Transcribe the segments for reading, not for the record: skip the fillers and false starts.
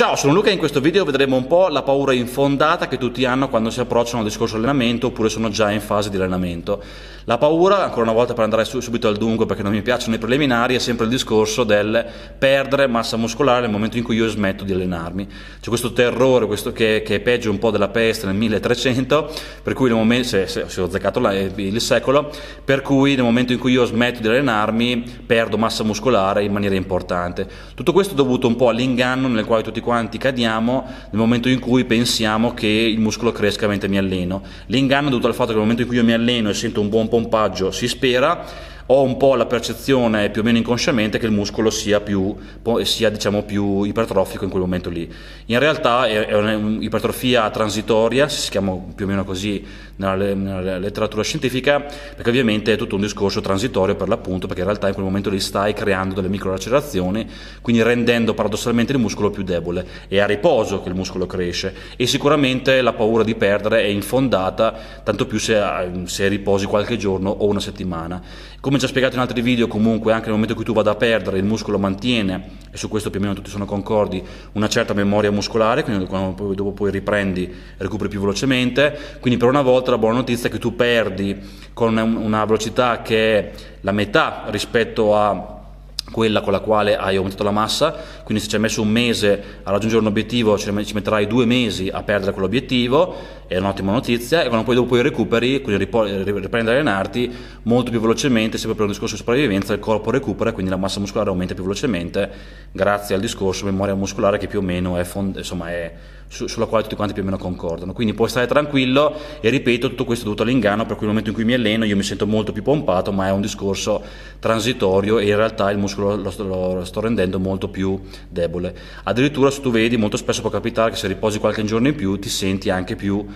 Ciao, sono Luca e in questo video vedremo un po' la paura infondata che tutti hanno quando si approcciano al discorso allenamento oppure sono già in fase di allenamento. La paura, ancora una volta per andare subito al dunque perché non mi piacciono i preliminari, è sempre il discorso del perdere massa muscolare nel momento in cui io smetto di allenarmi. C'è questo terrore, questo che è peggio un po' della peste nel 1300, per cui nel momento, se ho azzeccato il secolo, per cui nel momento in cui io smetto di allenarmi perdo massa muscolare in maniera importante. Tutto questo è dovuto un po' all'inganno nel quale tutti quanti cadiamo nel momento in cui pensiamo che il muscolo cresca mentre mi alleno. L'inganno è dovuto al fatto che nel momento in cui io mi alleno e sento un buon pompaggio, si spera, ho un po' la percezione più o meno inconsciamente che il muscolo sia diciamo più ipertrofico in quel momento lì. In realtà è un'ipertrofia transitoria, si chiama più o meno così nella letteratura scientifica, perché ovviamente è tutto un discorso transitorio per l'appunto, perché in realtà in quel momento lì stai creando delle microaccelerazioni, quindi rendendo paradossalmente il muscolo più debole. È a riposo che il muscolo cresce e sicuramente la paura di perdere è infondata, tanto più se riposi qualche giorno o una settimana. Come già spiegato in altri video, comunque anche nel momento in cui tu vada a perdere il muscolo mantiene, e su questo più o meno tutti sono concordi, una certa memoria muscolare, quindi quando dopo poi riprendi recuperi più velocemente. Quindi per una volta la buona notizia è che tu perdi con una velocità che è la metà rispetto a quella con la quale hai aumentato la massa, quindi se ci hai messo un mese a raggiungere un obiettivo ci metterai 2 mesi a perdere quell'obiettivo, è un'ottima notizia, e quando poi dopo recuperi, quindi riprendi ad allenarti molto più velocemente, sempre per un discorso di sopravvivenza, il corpo recupera, quindi la massa muscolare aumenta più velocemente grazie al discorso memoria muscolare che più o meno è sulla quale tutti quanti più o meno concordano. Quindi puoi stare tranquillo, e ripeto, tutto questo è dovuto all'inganno, per cui nel momento in cui mi alleno io mi sento molto più pompato, ma è un discorso transitorio e in realtà il muscolo lo sto rendendo molto più debole. Addirittura, se tu vedi, molto spesso può capitare che se riposi qualche giorno in più ti senti anche più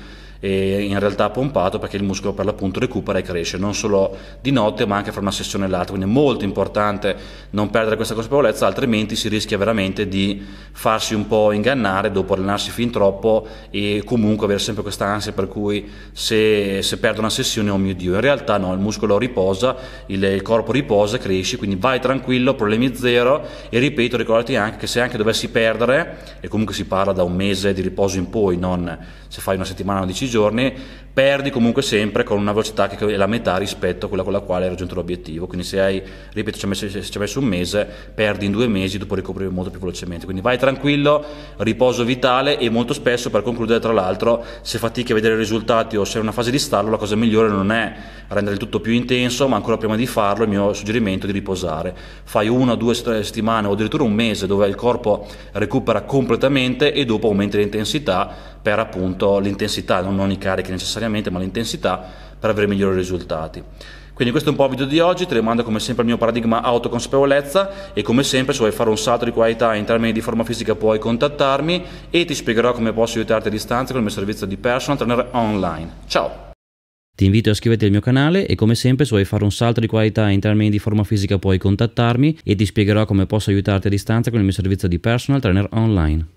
in realtà pompato, perché il muscolo per l'appunto recupera e cresce non solo di notte ma anche fra una sessione e l'altra. Quindi è molto importante non perdere questa consapevolezza, altrimenti si rischia veramente di farsi un po' ingannare, dopo allenarsi fin troppo e comunque avere sempre questa ansia per cui se perdo una sessione, oh mio Dio. In realtà no, il muscolo riposa, il corpo riposa, cresci, quindi vai tranquillo, problemi zero. E ripeto, ricordati anche che se anche dovessi perdere, e comunque si parla da un mese di riposo in poi, non se fai una settimana o 10 giorni, perdi comunque sempre con una velocità che è la metà rispetto a quella con la quale hai raggiunto l'obiettivo. Quindi se hai, ripeto, ci hai messo un mese, perdi in 2 mesi, dopo ricoprire molto più velocemente. Quindi vai tranquillo, riposo vitale. E molto spesso, per concludere tra l'altro, se fatichi a vedere i risultati o sei in una fase di stallo, la cosa migliore non è rendere il tutto più intenso, ma ancora prima di farlo il mio suggerimento è di riposare. Fai 1 o 2 settimane o addirittura un mese dove il corpo recupera completamente, e dopo aumenti l'intensità, per appunto l'intensità, non i carichi necessariamente, ma l'intensità, per avere migliori risultati. Quindi questo è un po' il video di oggi. Ti rimando come sempre al mio paradigma autoconsapevolezza, e come sempre se vuoi fare un salto di qualità in termini di forma fisica puoi contattarmi e ti spiegherò come posso aiutarti a distanza con il mio servizio di personal trainer online. Ciao! Ti invito a iscriverti al mio canale, e come sempre se vuoi fare un salto di qualità in termini di forma fisica puoi contattarmi e ti spiegherò come posso aiutarti a distanza con il mio servizio di personal trainer online.